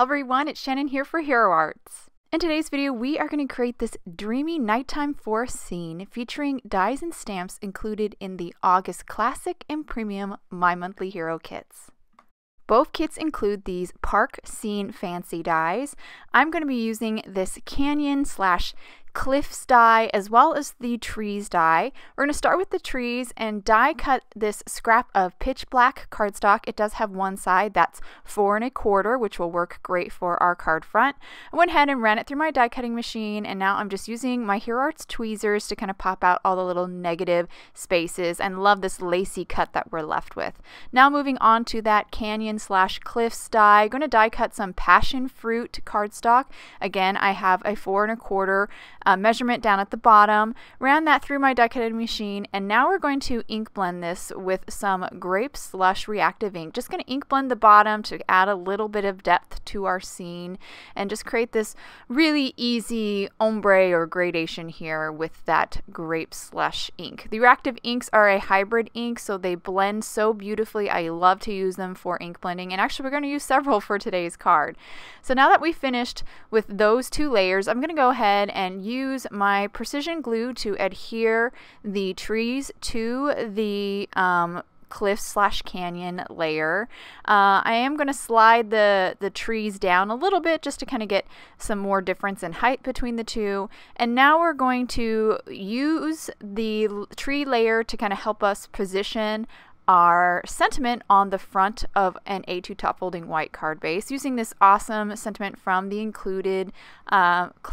Hello everyone, it's Shannon here for Hero Arts. In today's video, we are going to create this dreamy nighttime forest scene featuring dies and stamps included in the August Classic and Premium My Monthly Hero kits. Both kits include these Park Scene Fancy Dies. I'm going to be using this Canyon Slash Cliffs die as well as the trees die. We're going to start with the trees and die cut this scrap of pitch black cardstock. It does have one side that's 4 1/4, which will work great for our card front. I went ahead and ran it through my die cutting machine, and now I'm just using my Hero Arts tweezers to kind of pop out all the little negative spaces, and love this lacy cut that we're left with. Now moving on to that Canyon Slash Cliffs die, I'm going to die cut some passion fruit cardstock. Again, I have a 4 1/4 measurement down at the bottom, ran that through my die cutting machine, and now we're going to ink blend this with some Grape Slush Reactive Ink. Just going to ink blend the bottom to add a little bit of depth to our scene and just create this really easy ombre or gradation here with that Grape Slush ink. The reactive inks are a hybrid ink, so they blend so beautifully. I love to use them for ink blending, and actually we're going to use several for today's card. So now that we've finished with those two layers, I'm going to go ahead and use my precision glue to adhere the trees to the cliff slash canyon layer. I am going to slide the trees down a little bit just to kind of get some more difference in height between the two. And now we're going to use the tree layer to kind of help us position our sentiment on the front of an A2 top folding white card base, using this awesome sentiment from the included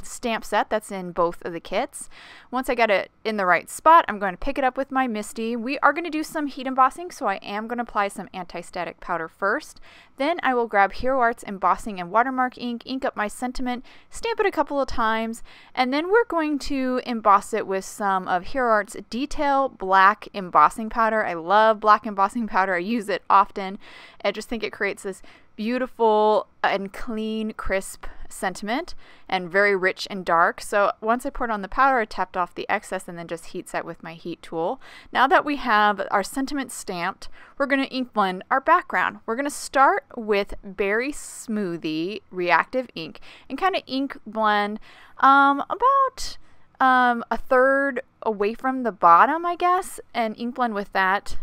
stamp set that's in both of the kits. Once I get it in the right spot, I'm going to pick it up with my Misty. We are going to do some heat embossing, so I am going to apply some anti-static powder first. Then I will grab Hero Arts embossing and watermark ink, ink up my sentiment, stamp it a couple of times, and then we're going to emboss it with some of Hero Arts Detail Black embossing powder. I love black embossing powder. I use it often. I just think it creates this beautiful and clean, crisp sentiment, and very rich and dark. So once I poured on the powder, I tapped off the excess and then just heat set with my heat tool. Now that we have our sentiment stamped, we're going to ink blend our background. We're going to start with Berry Smoothie Reactive Ink and kind of ink blend about a third away from the bottom, I guess, and ink blend with that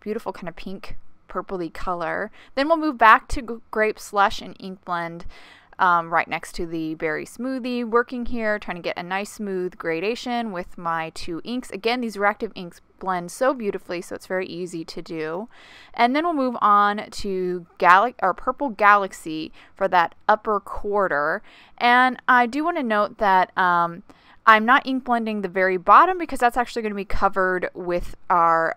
beautiful kind of pink purpley color. Then we'll move back to Grape Slush and ink blend right next to the Berry Smoothie, working here, trying to get a nice smooth gradation with my two inks. Again, these reactive inks blend so beautifully, so it's very easy to do. And then we'll move on to Purple Galaxy for that upper quarter. And I do want to note that I'm not ink blending the very bottom because that's actually going to be covered with our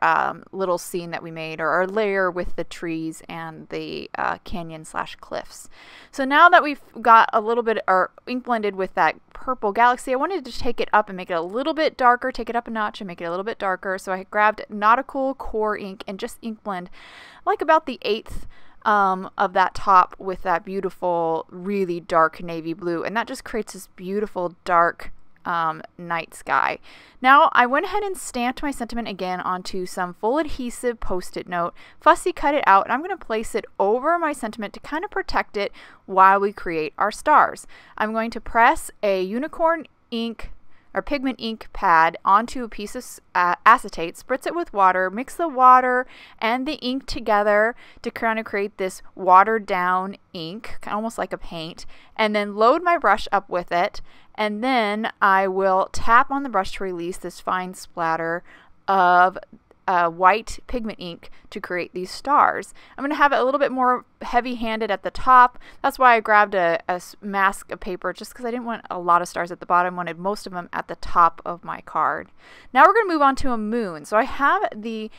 little scene that we made, or our layer with the trees and the canyon slash cliffs. So now that we've got a little bit, or ink blended with that Purple Galaxy, I wanted to take it up and make it a little bit darker, take it up a notch and make it a little bit darker. So I grabbed Nautical Core Ink and just ink blend like about the eighth of that top with that beautiful, really dark navy blue. And that just creates this beautiful, dark night sky. Now I went ahead and stamped my sentiment again onto some full adhesive post-it note, fussy cut it out, and I'm going to place it over my sentiment to kind of protect it while we create our stars. I'm going to press a unicorn ink or pigment ink pad onto a piece of acetate, spritz it with water, mix the water and the ink together to kind of create this watered down ink, almost like a paint, and then load my brush up with it, and then I will tap on the brush to release this fine splatter of white pigment ink to create these stars. I'm going to have it a little bit more heavy-handed at the top. That's why I grabbed a mask of paper, just because I didn't want a lot of stars at the bottom, wanted most of them at the top of my card. Now we're going to move on to a moon. So I have the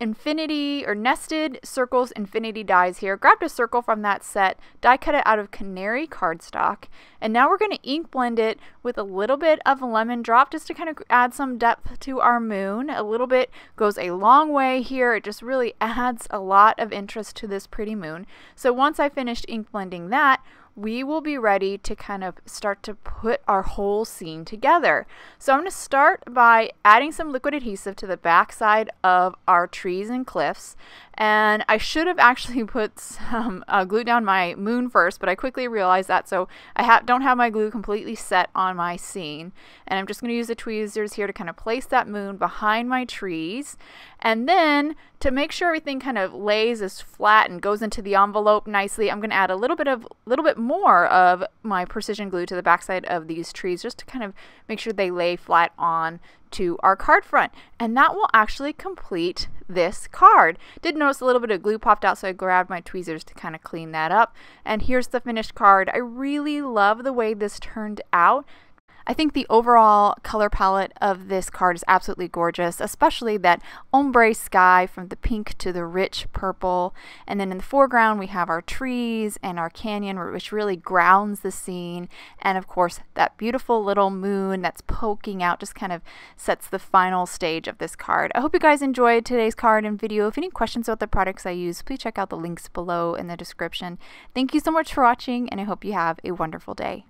Infinity or Nesting Circle Infinity Dies here. Grabbed a circle from that set, die cut it out of canary cardstock, and now we're going to ink blend it with a little bit of Lemon Drop just to kind of add some depth to our moon. A little bit goes a long way here. It just really adds a lot of interest to this pretty moon. So once I finished ink blending that, we will be ready to kind of start to put our whole scene together. So I'm going to start by adding some liquid adhesive to the backside of our trees and cliffs, And I should have actually put some glue down my moon first, but I quickly realized that, so I don't have my glue completely set on my scene. And I'm just going to use the tweezers here to kind of place that moon behind my trees. And then to make sure everything kind of lays as flat and goes into the envelope nicely, I'm going to add a little bit more of my precision glue to the backside of these trees, just to kind of make sure they lay flat on to our card front, and that will actually complete this card. Did notice a little bit of glue popped out, so I grabbed my tweezers to kind of clean that up. And here's the finished card. I really love the way this turned out. I think the overall color palette of this card is absolutely gorgeous, especially that ombre sky from the pink to the rich purple. And then in the foreground, we have our trees and our canyon, which really grounds the scene. And of course, that beautiful little moon that's poking out just kind of sets the final stage of this card. I hope you guys enjoyed today's card and video. If you have any questions about the products I use, please check out the links below in the description. Thank you so much for watching, and I hope you have a wonderful day.